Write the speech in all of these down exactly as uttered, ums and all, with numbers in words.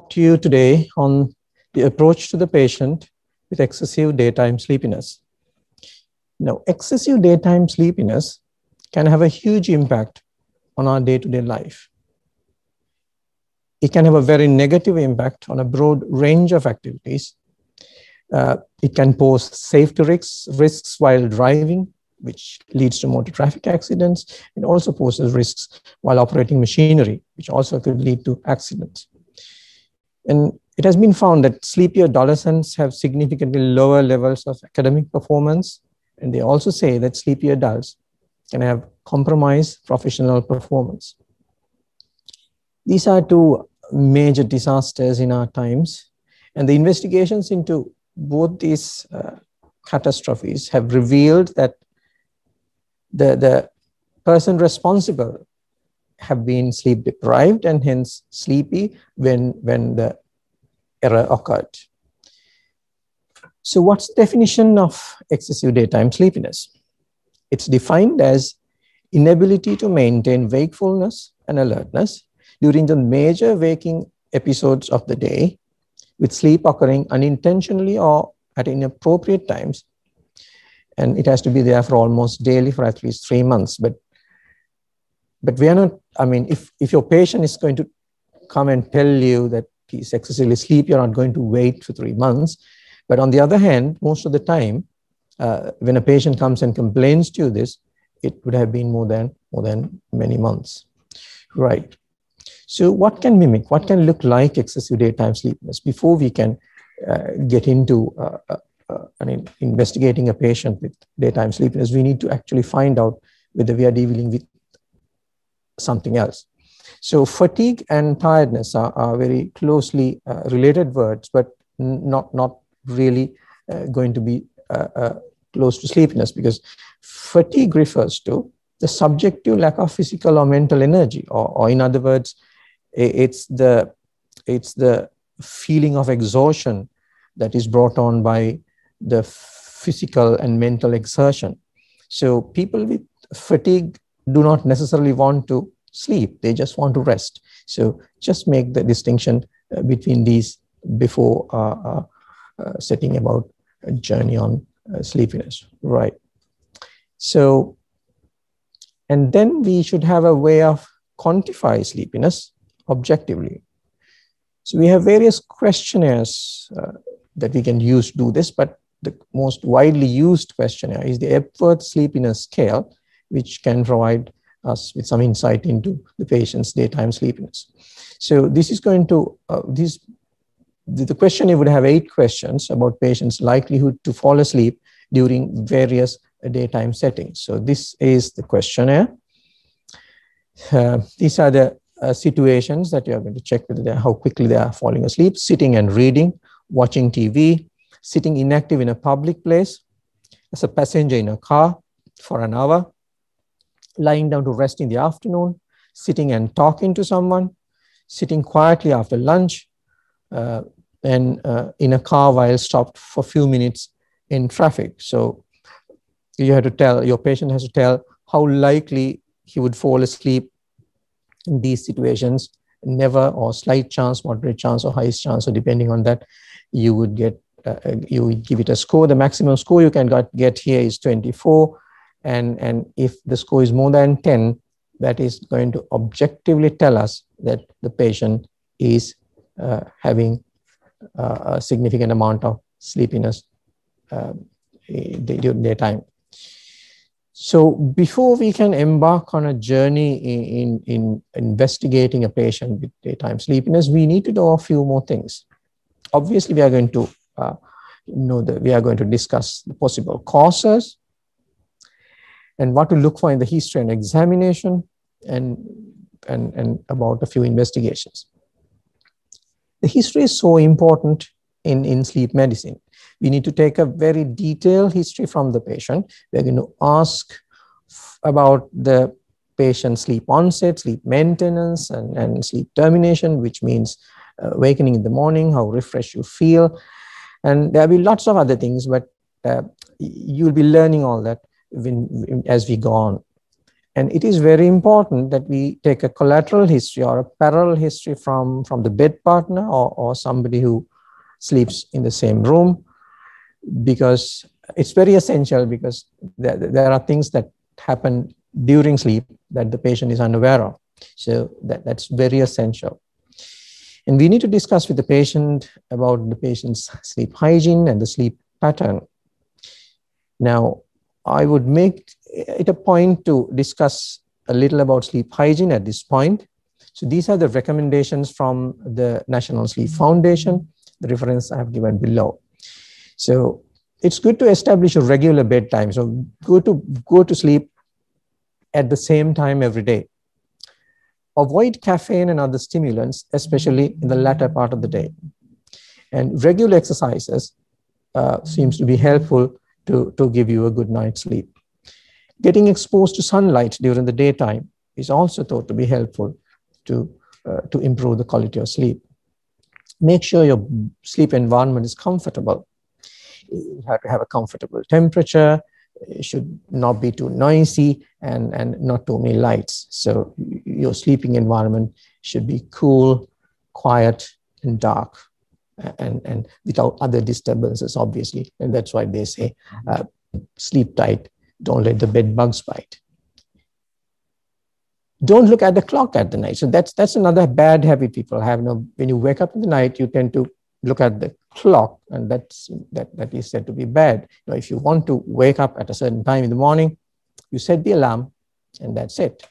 talk to you today on the approach to the patient with excessive daytime sleepiness. Now, excessive daytime sleepiness can have a huge impact on our day-to-day life. It can have a very negative impact on a broad range of activities. Uh, it can pose safety risks, risks while driving, which leads to motor traffic accidents. It also poses risks while operating machinery, which also could lead to accidents. And it has been found that sleepy adolescents have significantly lower levels of academic performance. And they also say that sleepy adults can have compromised professional performance. These are two major disasters in our times, and the investigations into both these uh, catastrophes have revealed that the, the person responsible have been sleep deprived and hence sleepy when, when the error occurred. So what's the definition of excessive daytime sleepiness? It's defined as inability to maintain wakefulness and alertness during the major waking episodes of the day, with sleep occurring unintentionally or at inappropriate times. And it has to be there for almost daily for at least three months. But, but we are not, I mean, if, if your patient is going to come and tell you that he's excessively sleepy, you're not going to wait for three months. But on the other hand, most of the time, uh, when a patient comes and complains to you this, it would have been more than, more than many months, right? So what can mimic, what can look like excessive daytime sleepiness before we can uh, get into uh, uh, uh, I mean, investigating a patient with daytime sleepiness? We need to actually find out whether we are dealing with something else. So fatigue and tiredness are, are very closely uh, related words, but not, not really uh, going to be uh, uh, close to sleepiness, because fatigue refers to the subjective lack of physical or mental energy, or, or in other words, It's the, it's the feeling of exhaustion that is brought on by the physical and mental exertion. So people with fatigue do not necessarily want to sleep. They just want to rest. So just make the distinction uh, between these before uh, uh, setting about a journey on uh, sleepiness, right? So, and then we should have a way of quantifying sleepiness objectively. So we have various questionnaires uh, that we can use to do this, but the most widely used questionnaire is the Epworth sleepiness scale, which can provide us with some insight into the patient's daytime sleepiness. So this is going to, uh, this, the questionnaire would have eight questions about patients' likelihood to fall asleep during various daytime settings. So this is the questionnaire. Uh, these are the Uh, situations that you are going to check whether they are, how quickly they are falling asleep: sitting and reading, watching T V, sitting inactive in a public place, as a passenger in a car for an hour, lying down to rest in the afternoon, sitting and talking to someone, sitting quietly after lunch, uh, and uh, in a car while stopped for a few minutes in traffic. So you have to tell, your patient has to tell how likely he would fall asleep in these situations. Never, or slight chance, moderate chance, or highest chance. So depending on that, you would get, uh, you would give it a score. The maximum score you can got, get here is twenty-four. And, and if the score is more than ten, that is going to objectively tell us that the patient is uh, having uh, a significant amount of sleepiness uh, during their time. So before we can embark on a journey in, in, in investigating a patient with daytime sleepiness, we need to know a few more things. Obviously, we are going to uh, know that we are going to discuss the possible causes and what to look for in the history and examination, and, and, and about a few investigations. The history is so important in, in sleep medicine. We need to take a very detailed history from the patient. We're going to ask about the patient's sleep onset, sleep maintenance, and, and sleep termination, which means uh, awakening in the morning, how refreshed you feel. And there'll be lots of other things, but uh, you'll be learning all that when, as we go on. And it is very important that we take a collateral history or a parallel history from, from the bed partner or, or somebody who sleeps in the same room, because it's very essential, because there, there are things that happen during sleep that the patient is unaware of. So that, that's very essential. And we need to discuss with the patient about the patient's sleep hygiene and the sleep pattern. Now, I would make it a point to discuss a little about sleep hygiene at this point. So these are the recommendations from the National Sleep Foundation, the reference I have given below. So it's good to establish a regular bedtime. So go to, go to sleep at the same time every day. Avoid caffeine and other stimulants, especially in the latter part of the day. And regular exercises uh, seems to be helpful to, to give you a good night's sleep. Getting exposed to sunlight during the daytime is also thought to be helpful to, uh, to improve the quality of sleep. Make sure your sleep environment is comfortable. You have to have a comfortable temperature. It should not be too noisy and, and not too many lights. So your sleeping environment should be cool, quiet, and dark, and, and without other disturbances, obviously. And that's why they say uh, sleep tight. Don't let the bed bugs bite. Don't look at the clock at the night. So that's, that's another bad habit people have. You know, when you wake up in the night, you tend to look at the clock, and that's, that, that is said to be bad. You know, if you want to wake up at a certain time in the morning, you set the alarm and that's it.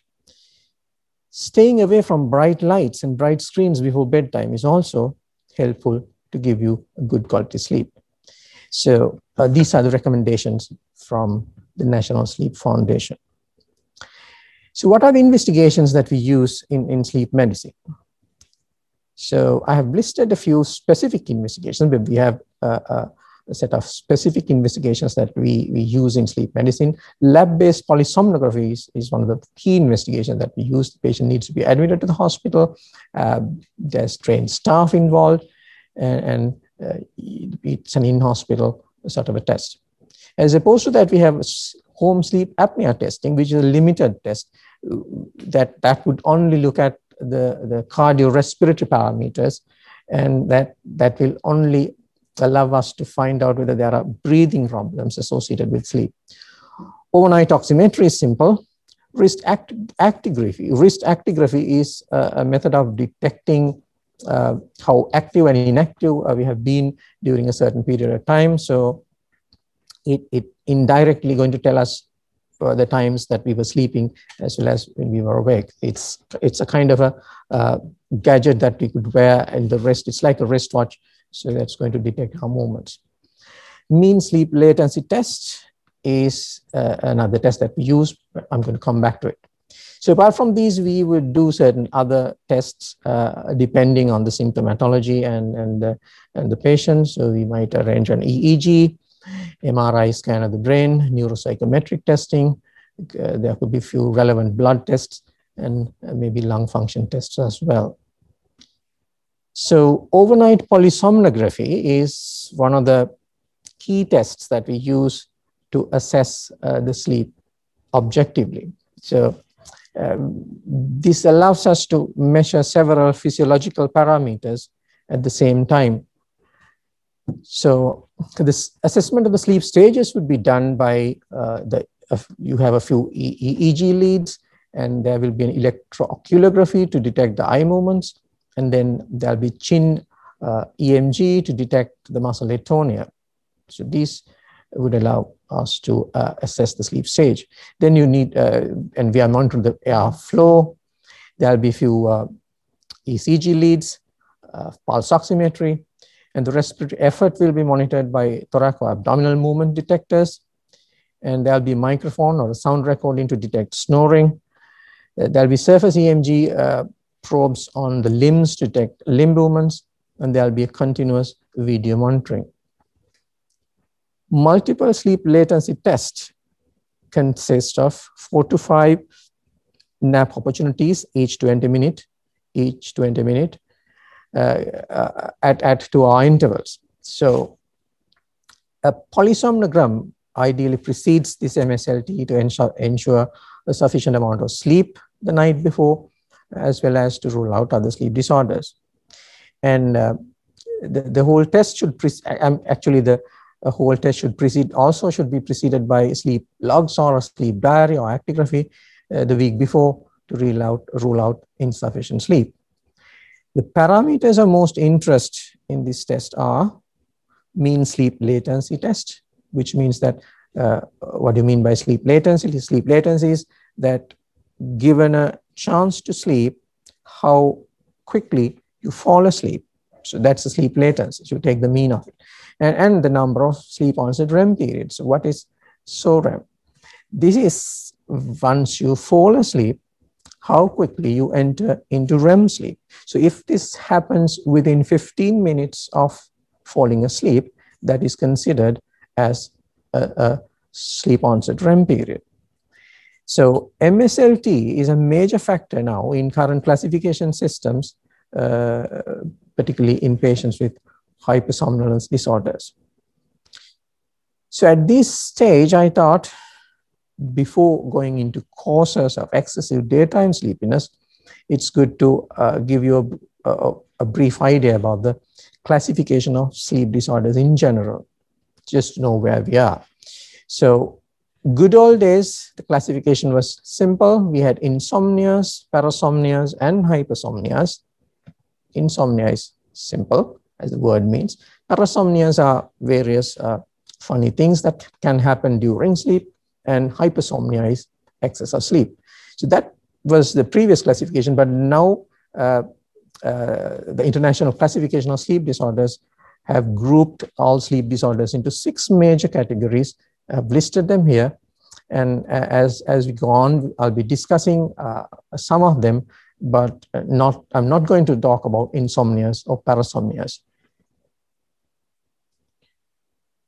Staying away from bright lights and bright screens before bedtime is also helpful to give you a good quality sleep. So uh, these are the recommendations from the National Sleep Foundation. So what are the investigations that we use in, in sleep medicine? So I have listed a few specific investigations, but we have uh, a set of specific investigations that we, we use in sleep medicine. Lab-based polysomnography is, is one of the key investigations that we use. The patient needs to be admitted to the hospital. Uh, there's trained staff involved, and, and uh, it's an in-hospital sort of a test. As opposed to that, we have home sleep apnea testing, which is a limited test that, that would only look at the, the cardiorespiratory parameters, and that, that will only allow us to find out whether there are breathing problems associated with sleep. Overnight oximetry is simple. Wrist act, actigraphy. Wrist actigraphy is a, a method of detecting uh, how active and inactive uh, we have been during a certain period of time. So it, it indirectly going to tell us Uh, the times that we were sleeping as well as when we were awake. It's, it's a kind of a uh, gadget that we could wear, and the wrist, it's like a wristwatch, so that's going to detect our movements. Mean sleep latency test is uh, another test that we use, but I'm going to come back to it. So apart from these, we would do certain other tests uh, depending on the symptomatology and, and, the, and the patient. So we might arrange an E E G, M R I scan of the brain, neuropsychometric testing. Uh, there could be few relevant blood tests, and uh, maybe lung function tests as well. So overnight polysomnography is one of the key tests that we use to assess uh, the sleep objectively. So uh, this allows us to measure several physiological parameters at the same time. So this assessment of the sleep stages would be done by uh, the, uh, you have a few E E G leads, and there will be an electrooculography to detect the eye movements. And then there'll be chin uh, E M G to detect the muscle atonia. So these would allow us to uh, assess the sleep stage. Then you need, uh, and we are monitoring the air flow. There'll be a few uh, E C G leads, uh, pulse oximetry. And the respiratory effort will be monitored by thoraco-abdominal movement detectors. And there'll be a microphone or a sound recording to detect snoring. There'll be surface E M G uh, probes on the limbs to detect limb movements. And there'll be a continuous video monitoring. Multiple sleep latency tests consist of four to five nap opportunities, each twenty minutes, each twenty minutes. Uh, uh, at, at two hour intervals. So a polysomnogram ideally precedes this M S L T to ensure, ensure a sufficient amount of sleep the night before, as well as to rule out other sleep disorders. And uh, the, the whole test should, pre actually the uh, whole test should precede, also should be preceded by sleep logs or a sleep diary or actigraphy uh, the week before to rule out, rule out insufficient sleep. The parameters of most interest in this test are mean sleep latency test, which means that uh, what do you mean by sleep latency? Sleep latency is that given a chance to sleep, how quickly you fall asleep. So that's the sleep latency. So you take the mean of it. And, and the number of sleep onset R E M periods. So what is SOREM? This is once you fall asleep, how quickly you enter into R E M sleep. So if this happens within fifteen minutes of falling asleep, that is considered as a, a sleep onset R E M period. So M S L T is a major factor now in current classification systems, uh, particularly in patients with hypersomnolence disorders. So at this stage, I thought, before going into causes of excessive daytime sleepiness, it's good to uh, give you a, a, a brief idea about the classification of sleep disorders in general, just to know where we are. So good old days, the classification was simple. We had insomnias, parasomnias, and hypersomnias. Insomnia is simple, as the word means. Parasomnias are various uh, funny things that can happen during sleep, and hypersomnia is excess of sleep. So that was the previous classification, but now uh, uh, the International Classification of Sleep Disorders have grouped all sleep disorders into six major categories. I've listed them here, and as, as we go on, I'll be discussing uh, some of them, but not, I'm not going to talk about insomnias or parasomnias.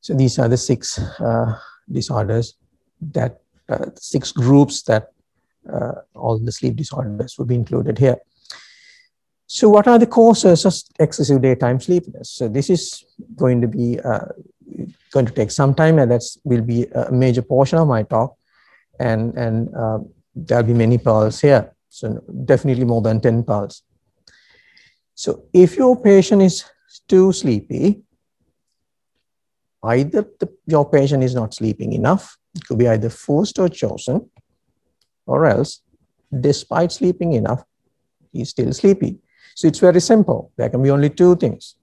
So these are the six uh, disorders that uh, six groups that uh, all the sleep disorders would be included here. So what are the causes of excessive daytime sleepiness? So this is going to be uh, going to take some time, and that will be a major portion of my talk, and and uh, there'll be many pearls here. So definitely more than ten pearls. So if your patient is too sleepy, either the, your patient is not sleeping enough, it could be either forced or chosen, or else, despite sleeping enough, he's still sleepy. So it's very simple. There can be only two things.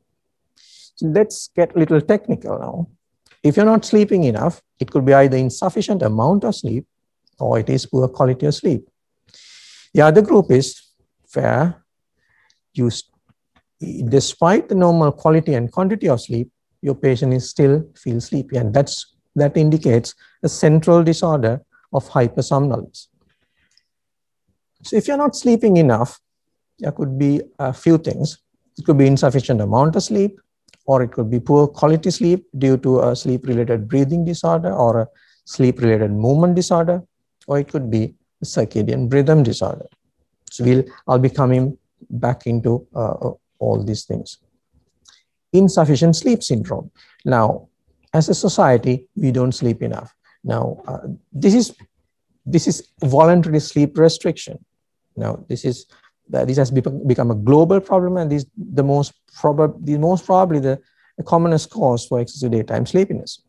So let's get a little technical now. If you're not sleeping enough, it could be either insufficient amount of sleep, or it is poor quality of sleep. The other group is where you, despite the normal quality and quantity of sleep, your patient is still feels sleepy, and that's that indicates a central disorder of hypersomnolence. So if you're not sleeping enough, there could be a few things. It could be insufficient amount of sleep, or it could be poor quality sleep due to a sleep-related breathing disorder or a sleep-related movement disorder, or it could be a circadian rhythm disorder. So we'll, I'll be coming back into uh, all these things. Insufficient sleep syndrome. Now, as a society, we don't sleep enough. Now, uh, this is this is voluntary sleep restriction. Now, this is uh, this has become a global problem, and this the most probab the most probably the commonest cause for excessive daytime sleepiness.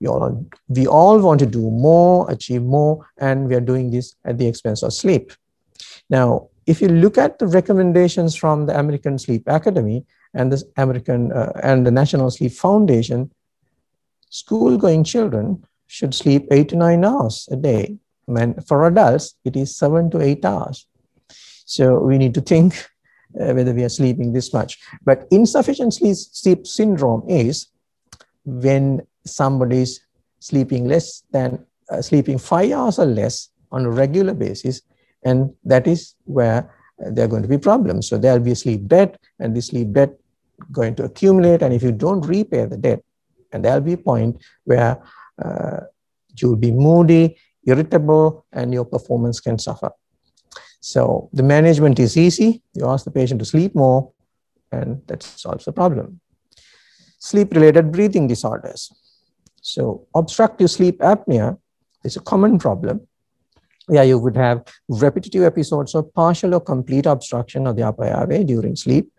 We all we all want to do more, achieve more, and we are doing this at the expense of sleep. Now, if you look at the recommendations from the American Sleep Academy and the American uh, and the National Sleep Foundation. School-going children should sleep eight to nine hours a day. And for adults, it is seven to eight hours. So we need to think uh, whether we are sleeping this much. But insufficient sleep, sleep syndrome is when somebody is sleeping less than uh, sleeping five hours or less on a regular basis, and that is where uh, there are going to be problems. So there will be a sleep debt, and the sleep debt going to accumulate. And if you don't repay the debt, and there'll be a point where uh, you'll be moody, irritable, and your performance can suffer. So the management is easy. You ask the patient to sleep more, and that solves the problem. Sleep-related breathing disorders. So obstructive sleep apnea is a common problem where you would have repetitive episodes of partial or complete obstruction of the upper airway during sleep,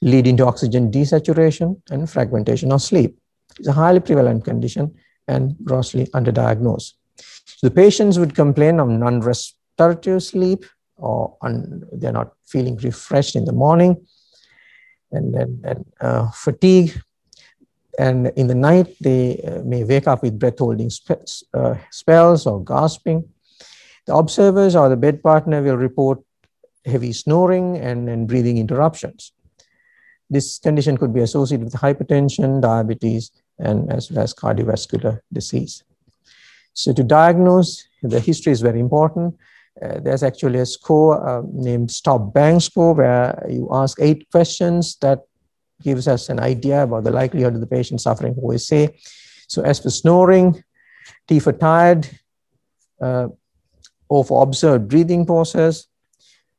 leading to oxygen desaturation and fragmentation of sleep. It's a highly prevalent condition and grossly underdiagnosed. So the patients would complain of non-restorative sleep, or un they're not feeling refreshed in the morning, and then and, uh, fatigue. And in the night, they uh, may wake up with breath-holding spe uh, spells or gasping. The observers or the bed partner will report heavy snoring and, and breathing interruptions. This condition could be associated with hypertension, diabetes, and as well as cardiovascular disease. So to diagnose, the history is very important. Uh, there's actually a score uh, named STOP-BANG score, where you ask eight questions that gives us an idea about the likelihood of the patient suffering from O S A. So as for snoring, T for tired, uh, O for observed breathing pauses,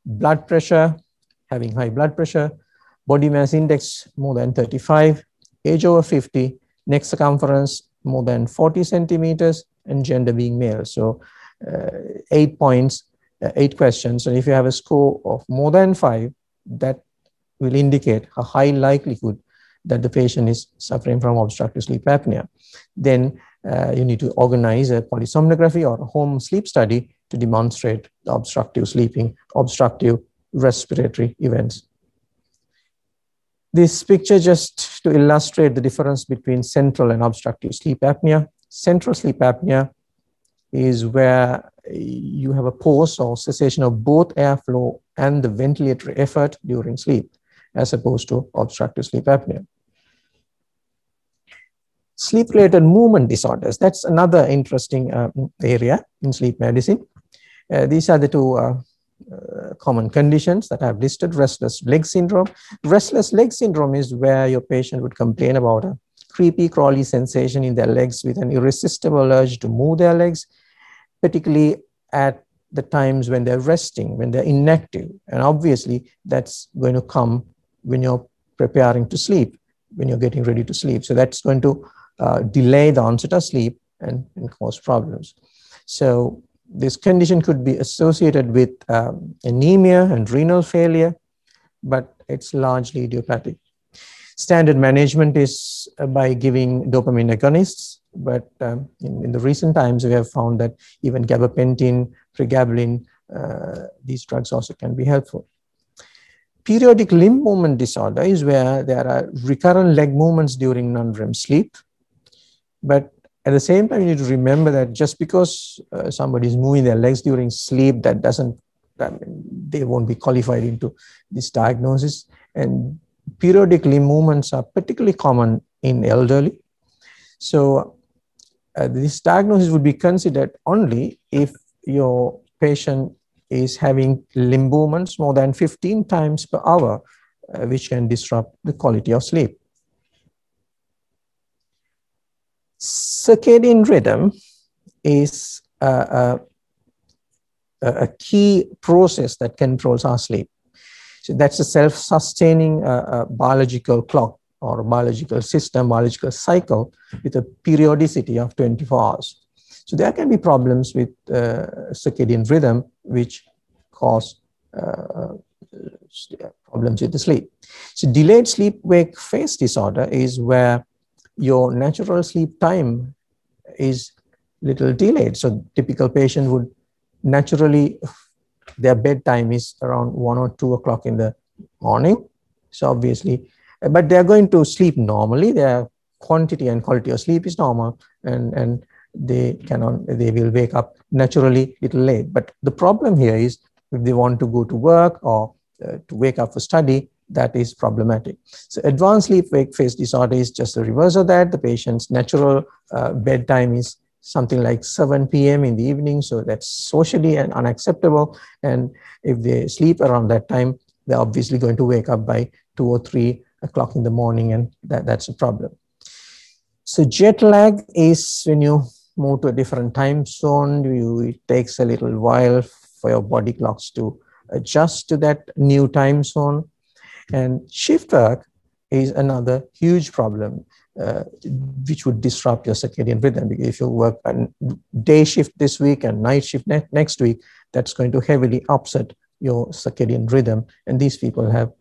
blood pressure, having high blood pressure, body mass index more than thirty-five, age over fifty, neck circumference more than forty centimeters, and gender being male. So uh, eight points, uh, eight questions. And if you have a score of more than five, that will indicate a high likelihood that the patient is suffering from obstructive sleep apnea. Then uh, you need to organize a polysomnography or a home sleep study to demonstrate the obstructive sleeping, obstructive respiratory events. This picture just to illustrate the difference between central and obstructive sleep apnea. Central sleep apnea is where you have a pause or cessation of both airflow and the ventilatory effort during sleep, as opposed to obstructive sleep apnea. Sleep-related movement disorders, that's another interesting uh, area in sleep medicine. Uh, these are the two uh, uh, common conditions that I've listed. Restless leg syndrome. Restless leg syndrome is where your patient would complain about a creepy, crawly sensation in their legs with an irresistible urge to move their legs, particularly at the times when they're resting, when they're inactive. And obviously, that's going to come when you're preparing to sleep, when you're getting ready to sleep. So that's going to uh, delay the onset of sleep and, and cause problems. So this condition could be associated with um, anemia and renal failure, but it's largely idiopathic. Standard management is by giving dopamine agonists, but um, in, in the recent times, we have found that even gabapentin, pregabalin, uh, these drugs also can be helpful. Periodic limb movement disorder is where there are recurrent leg movements during non-R E M sleep. But at the same time, you need to remember that just because uh, somebody is moving their legs during sleep, that doesn't, I mean, they won't be qualified into this diagnosis. And periodic limb movements are particularly common in elderly. So uh, this diagnosis would be considered only if your patient is having limb movements more than fifteen times per hour, uh, which can disrupt the quality of sleep. Circadian rhythm is a, a, a key process that controls our sleep. So that's a self-sustaining uh, uh, biological clock or a biological system, biological cycle with a periodicity of twenty-four hours. So there can be problems with uh, circadian rhythm, which cause uh, problems with the sleep. So delayed sleep-wake phase disorder is where your natural sleep time is little delayed. So typical patient would naturally, their bedtime is around one or two o'clock in the morning. So obviously, but they're going to sleep normally. Their quantity and quality of sleep is normal, and, and they cannot, they will wake up naturally a little late. But the problem here is if they want to go to work or uh, to wake up for study, that is problematic. So advanced sleep-wake phase disorder is just the reverse of that. The patient's natural uh, bedtime is something like seven p m in the evening. So that's socially and unacceptable. And if they sleep around that time, they're obviously going to wake up by two or three o'clock in the morning, and that, that's a problem. So jet lag is when you move to a different time zone, you, it takes a little while for your body clocks to adjust to that new time zone. And shift work is another huge problem uh, which would disrupt your circadian rhythm. If you work a day shift this week and night shift ne next week, that's going to heavily upset your circadian rhythm, and these people have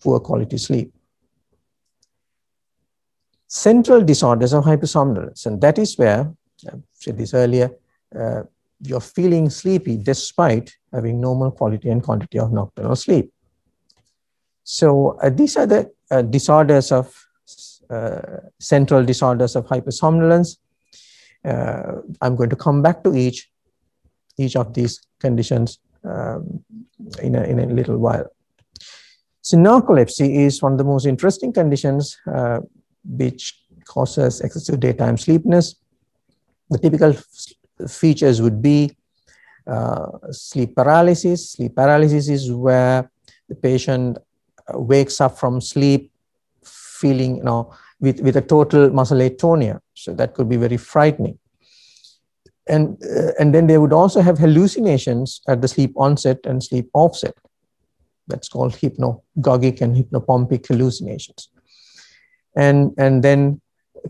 poor quality sleep. Central disorders of hypersomnolence, and that is where, I said this earlier, uh, you're feeling sleepy despite having normal quality and quantity of nocturnal sleep. So uh, these are the uh, disorders of, uh, central disorders of hypersomnolence. Uh, I'm going to come back to each, each of these conditions um, in, a, in a little while. So narcolepsy is one of the most interesting conditions uh, which causes excessive daytime sleepiness. The typical features would be uh, sleep paralysis. Sleep paralysis is where the patient wakes up from sleep feeling, you know, with, with a total muscle atonia. So that could be very frightening. And, uh, and then they would also have hallucinations at the sleep onset and sleep offset. That's called hypnagogic and hypnopompic hallucinations. And, and then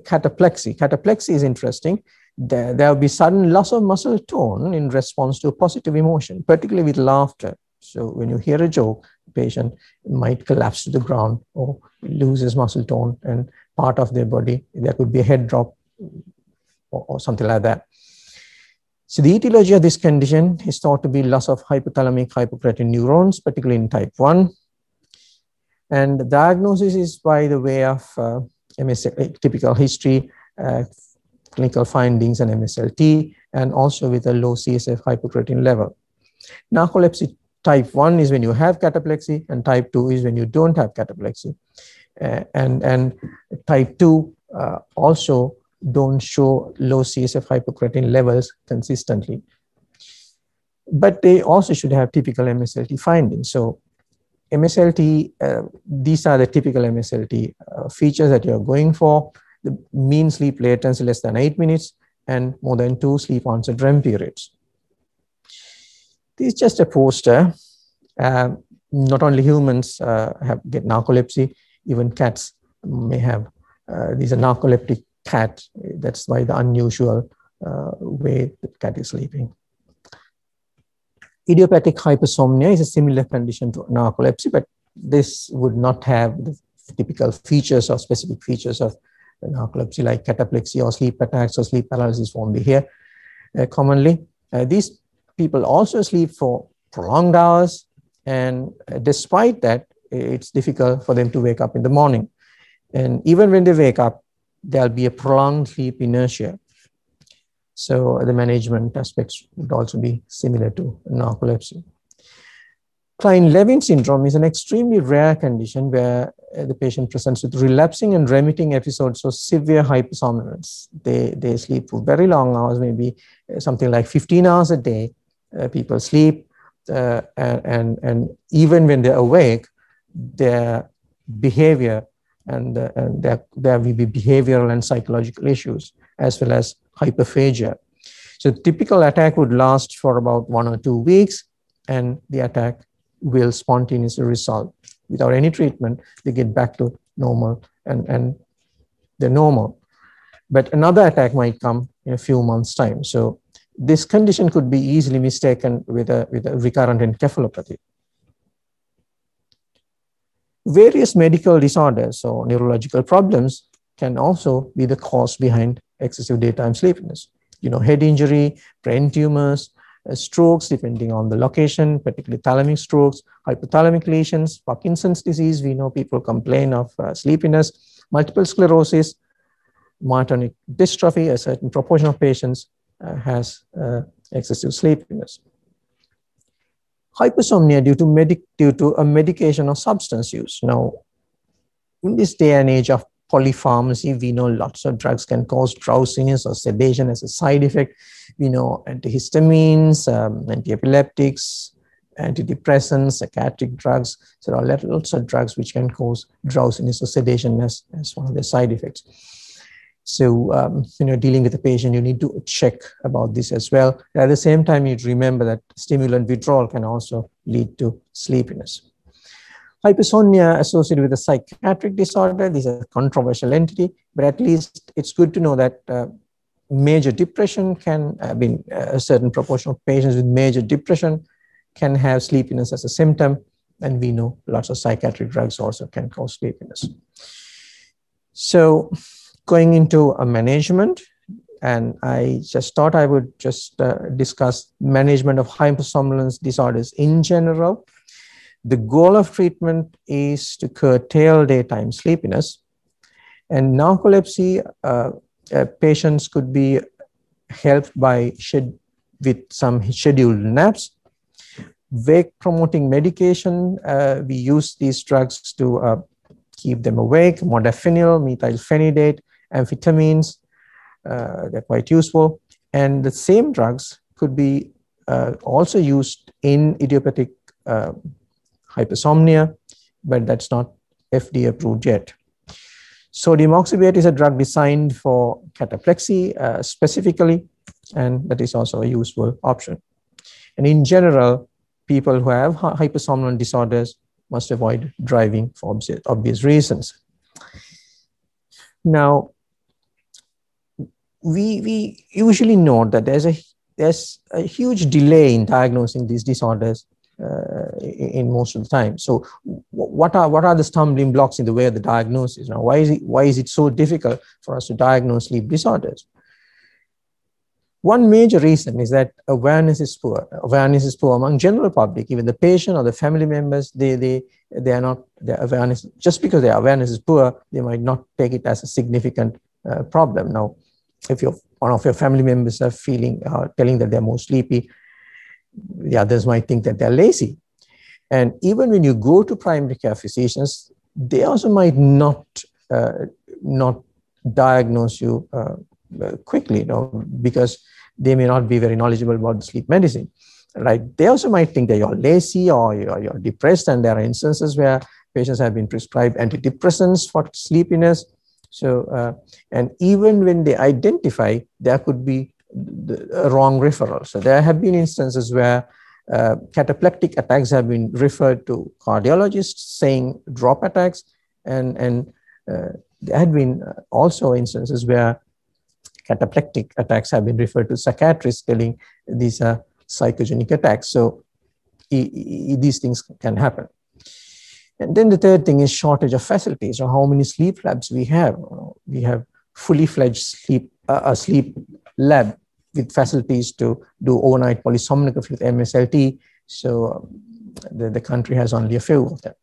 cataplexy. Cataplexy is interesting. There, there will be sudden loss of muscle tone in response to a positive emotion, particularly with laughter. So when you hear a joke, the patient might collapse to the ground or loses muscle tone and part of their body. There could be a head drop or, or something like that. So the etiology of this condition is thought to be loss of hypothalamic hypocretin neurons, particularly in type one. And the diagnosis is by the way of uh, M S L T, typical history, uh, clinical findings and M S L T, and also with a low C S F hypocretin level. Narcolepsy type one is when you have cataplexy, and type two is when you don't have cataplexy. Uh, and, and type two uh, also don't show low C S F hypocretin levels consistently. But they also should have typical M S L T findings. So M S L T, uh, these are the typical M S L T uh, features that you're going for. The mean sleep latency less than eight minutes and more than two sleep onset R E M periods. This is just a poster. Uh, not only humans uh, have get narcolepsy, even cats may have. Uh, these are narcoleptic cat. That's why the unusual uh, way the cat is sleeping. Idiopathic hypersomnia is a similar condition to narcolepsy, but this would not have the typical features or specific features of narcolepsy like cataplexy or sleep attacks or sleep paralysis won't be here uh, commonly. Uh, these people also sleep for prolonged hours, and uh, despite that, it's difficult for them to wake up in the morning. And even when they wake up, there'll be a prolonged sleep inertia. So uh, the management aspects would also be similar to narcolepsy. Kleine-Levin syndrome is an extremely rare condition where the patient presents with relapsing and remitting episodes of severe hypersomnolence. They, they sleep for very long hours, maybe something like fifteen hours a day. Uh, people sleep, uh, and, and even when they're awake, their behavior and, uh, and their, there will be behavioral and psychological issues as well as hyperphagia. So typical attack would last for about one or two weeks, and the attack will spontaneously resolve. Without any treatment, they get back to normal and, and they're normal. But another attack might come in a few months' time. So this condition could be easily mistaken with a, with a recurrent encephalopathy. Various medical disorders or neurological problems can also be the cause behind excessive daytime sleepiness. You know, head injury, brain tumors, Uh, strokes depending on the location, particularly thalamic strokes, hypothalamic lesions, Parkinson's disease, we know people complain of uh, sleepiness, multiple sclerosis, myotonic dystrophy, a certain proportion of patients uh, has uh, excessive sleepiness. Hypersomnia due to, medic due to a medication or substance use. Now, in this day and age of polypharmacy, we know lots of drugs can cause drowsiness or sedation as a side effect. We know antihistamines, um, antiepileptics, antidepressants, psychiatric drugs. So there are lots of drugs which can cause drowsiness or sedation as, as one of the side effects. So um, when you're dealing with a patient, you need to check about this as well. At the same time, you remember that stimulant withdrawal can also lead to sleepiness. Hypersomnia associated with a psychiatric disorder. This is a controversial entity, but at least it's good to know that uh, major depression can, I mean, a certain proportion of patients with major depression can have sleepiness as a symptom. And we know lots of psychiatric drugs also can cause sleepiness. So going into a management, and I just thought I would just uh, discuss management of hypersomnolence disorders in general. The goal of treatment is to curtail daytime sleepiness. And narcolepsy uh, uh, patients could be helped by shed with some scheduled naps. Wake-promoting medication, uh, we use these drugs to uh, keep them awake, modafinil, methylphenidate, amphetamines, uh, they're quite useful. And the same drugs could be uh, also used in idiopathic uh, hypersomnia, but that's not F D A approved yet. Sodium oxybate is a drug designed for cataplexy uh, specifically, and that is also a useful option. And in general, people who have hypersomnolent disorders must avoid driving for obvious reasons. Now, we, we usually note that there's a, there's a huge delay in diagnosing these disorders uh, in most of the time. So what are, what are the stumbling blocks in the way of the diagnosis? Now, why is it, why is it so difficult for us to diagnose sleep disorders? One major reason is that awareness is poor. Awareness is poor among general public, even the patient or the family members, they, they, they are not, their awareness, just because their awareness is poor, they might not take it as a significant uh, problem. Now, if you're, one of your family members are feeling, uh, telling that they're more sleepy, the others might think that they're lazy. And even when you go to primary care physicians, they also might not, uh, not diagnose you uh, quickly, you know, because they may not be very knowledgeable about sleep medicine, right? They also might think that you're lazy or you're, you're depressed, and there are instances where patients have been prescribed antidepressants for sleepiness. So, uh, and even when they identify, there could be the wrong referral. So there have been instances where uh, cataplectic attacks have been referred to cardiologists saying drop attacks, and, and uh, there had been also instances where cataplectic attacks have been referred to psychiatrists telling these are psychogenic attacks. So e e these things can happen. And then the third thing is shortage of facilities, or how many sleep labs we have. We have fully fledged sleep, uh, a sleep lab with facilities to do overnight polysomnography with M S L T. So um, the, the country has only a few of them.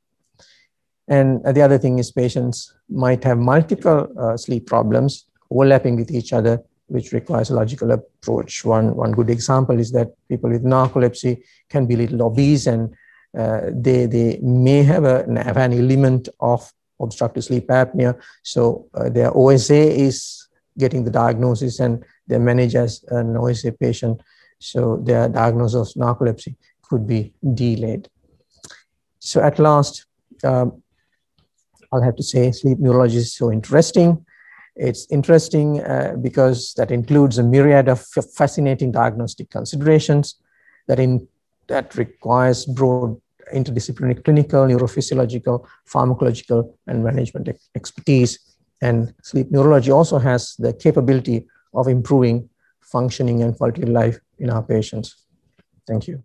And the other thing is patients might have multiple uh, sleep problems overlapping with each other, which requires a logical approach. One, one good example is that people with narcolepsy can be little obese, and uh, they, they may have, a, have an element of obstructive sleep apnea. So uh, their O S A is getting the diagnosis, and they manage as an O S A patient. So their diagnosis of narcolepsy could be delayed. So at last, um, I'll have to say sleep neurology is so interesting. It's interesting uh, because that includes a myriad of fascinating diagnostic considerations that, in, that requires broad interdisciplinary clinical, neurophysiological, pharmacological, and management expertise. And sleep neurology also has the capability of improving functioning and quality of life in our patients. Thank you.